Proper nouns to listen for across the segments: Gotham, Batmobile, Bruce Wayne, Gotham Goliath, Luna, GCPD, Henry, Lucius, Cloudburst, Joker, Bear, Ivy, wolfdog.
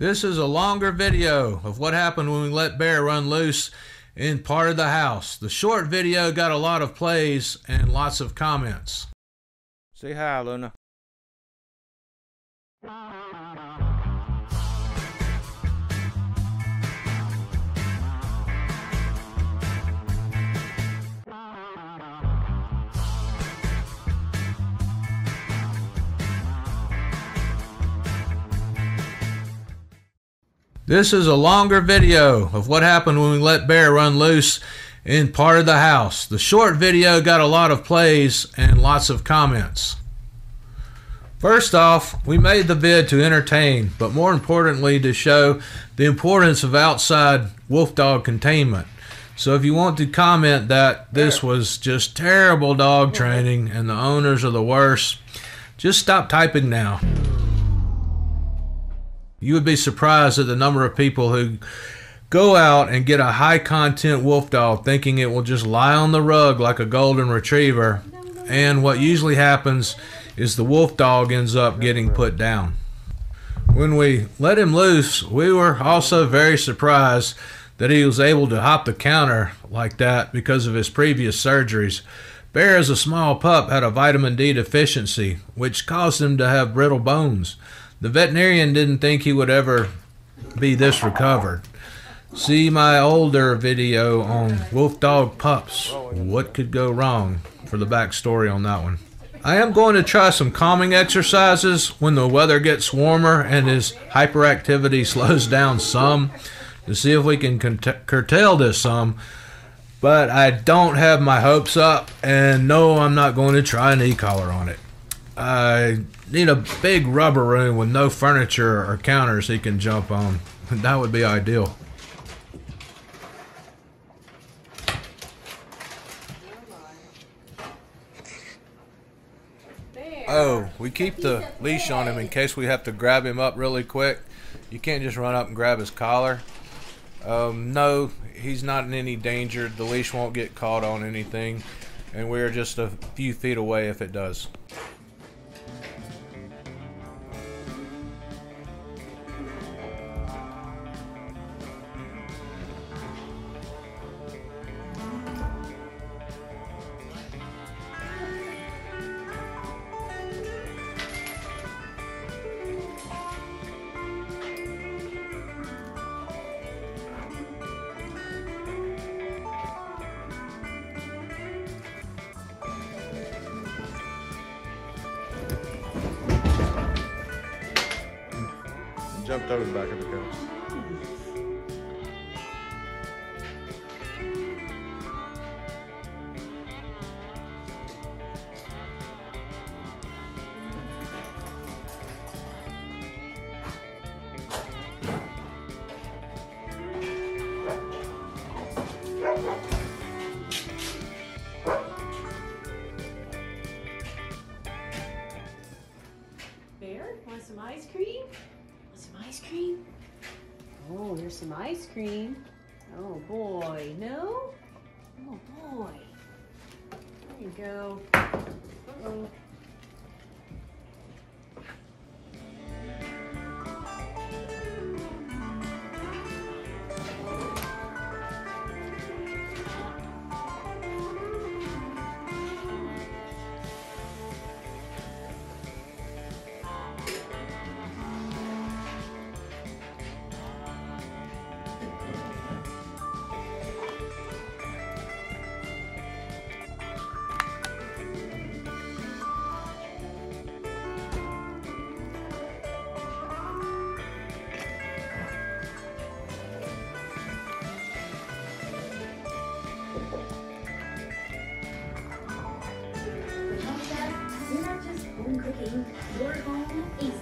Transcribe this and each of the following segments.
This is a longer video of what happened when we let Bear run loose in part of the house. The short video got a lot of plays and lots of comments. Say hi, Luna. This is a longer video of what happened when we let Bear run loose in part of the house. The short video got a lot of plays and lots of comments. First off, we made the vid to entertain, but more importantly to show the importance of outside wolf dog containment. So if you want to comment that this was just terrible dog training and the owners are the worst, just stop typing now. You would be surprised at the number of people who go out and get a high content wolf dog thinking it will just lie on the rug like a golden retriever, and what usually happens is the wolf dog ends up getting put down. When we let him loose, we were also very surprised that he was able to hop the counter like that because of his previous surgeries. Bear, as a small pup, had a vitamin D deficiency which caused him to have brittle bones. The veterinarian didn't think he would ever be this recovered. See my older video on wolf dog pups, what could go wrong, for the backstory on that one. I am going to try some calming exercises when the weather gets warmer and his hyperactivity slows down some, to see if we can curtail this some, but I don't have my hopes up, and no, I'm not going to try an e-collar on it. I need a big rubber room with no furniture or counters he can jump on. That would be ideal. Oh, we keep the leash on him in case we have to grab him up really quick. You can't just run up and grab his collar. No, he's not in any danger. The leash won't get caught on anything, and we're just a few feet away if it does. Jumped over the back of the couch. Bear, want some ice cream? Some ice cream? Oh, here's some ice cream. Oh boy, no? Oh boy. There you go. Uh-oh. Your home easiest.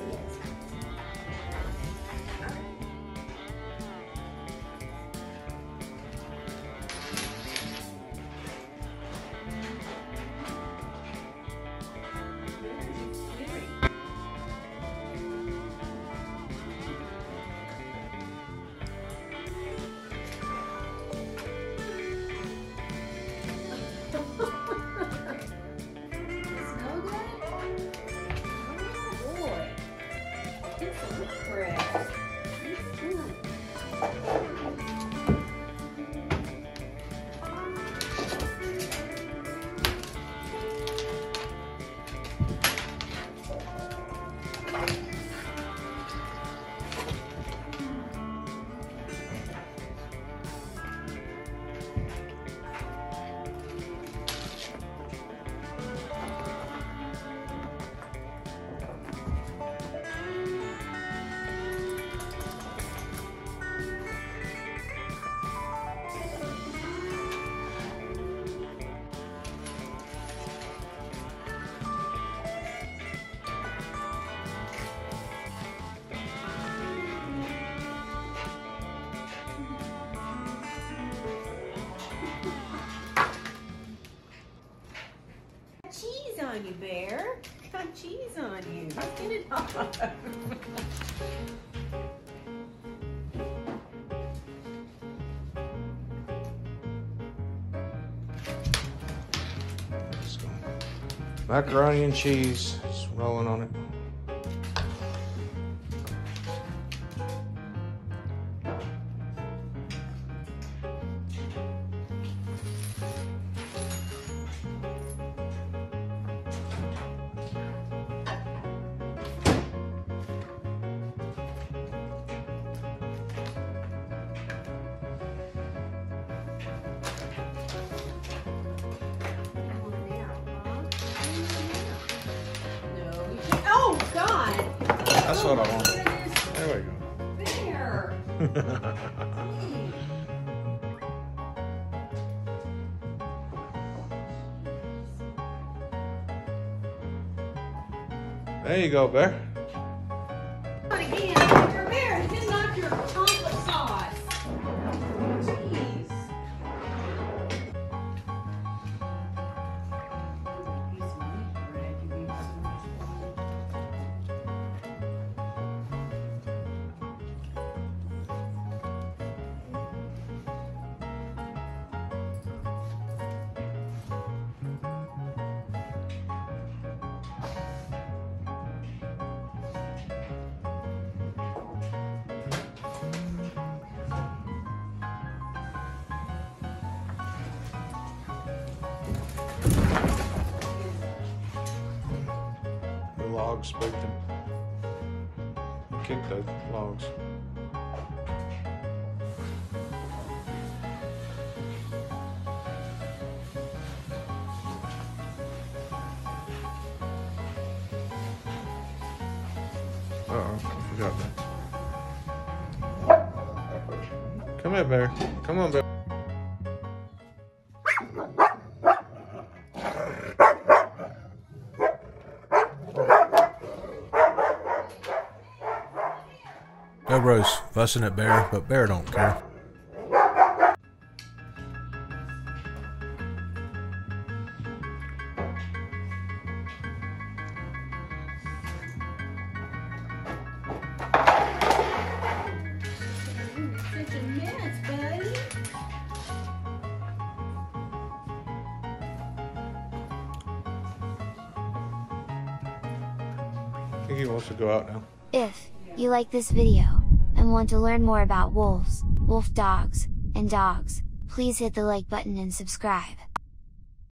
cheese on you. Let's get it off. Macaroni and cheese, just rolling on it. That's what I want. There we go. Bear! There you go, Bear. Not again. Your Bear didn't knock your chocolate sauce. Jeez. Logs baked them. Kick the logs. Uh-oh, I forgot that. Come here, Bear. Come on, Bear. No roast, fussing at Bear, but Bear don't care. Such a mess, buddy. I think he wants to go out now. If you like this video and want to learn more about wolves, wolf dogs, and dogs, please hit the like button and subscribe.